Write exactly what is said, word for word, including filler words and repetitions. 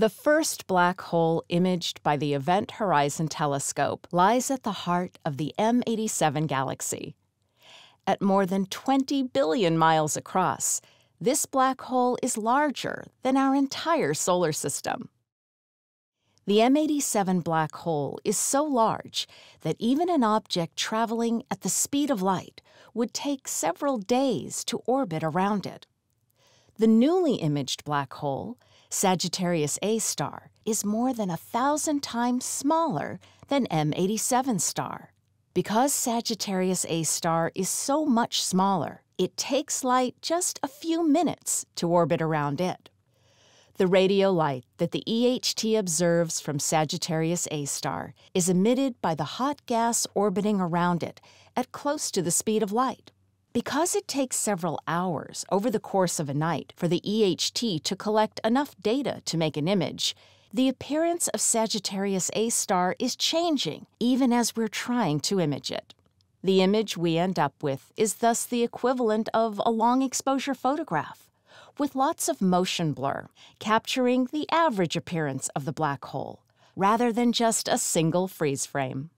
The first black hole imaged by the Event Horizon Telescope lies at the heart of the M eighty-seven galaxy. At more than twenty billion miles across, this black hole is larger than our entire solar system. The M eighty-seven black hole is so large that even an object traveling at the speed of light would take several days to orbit around it. The newly imaged black hole, Sagittarius A star, is more than a thousand times smaller than M eighty-seven star. Because Sagittarius A star is so much smaller, it takes light just a few minutes to orbit around it. The radio light that the E H T observes from Sagittarius A star is emitted by the hot gas orbiting around it at close to the speed of light. Because it takes several hours over the course of a night for the E H T to collect enough data to make an image, the appearance of Sagittarius A star is changing even as we're trying to image it. The image we end up with is thus the equivalent of a long-exposure photograph, with lots of motion blur, capturing the average appearance of the black hole, rather than just a single freeze frame.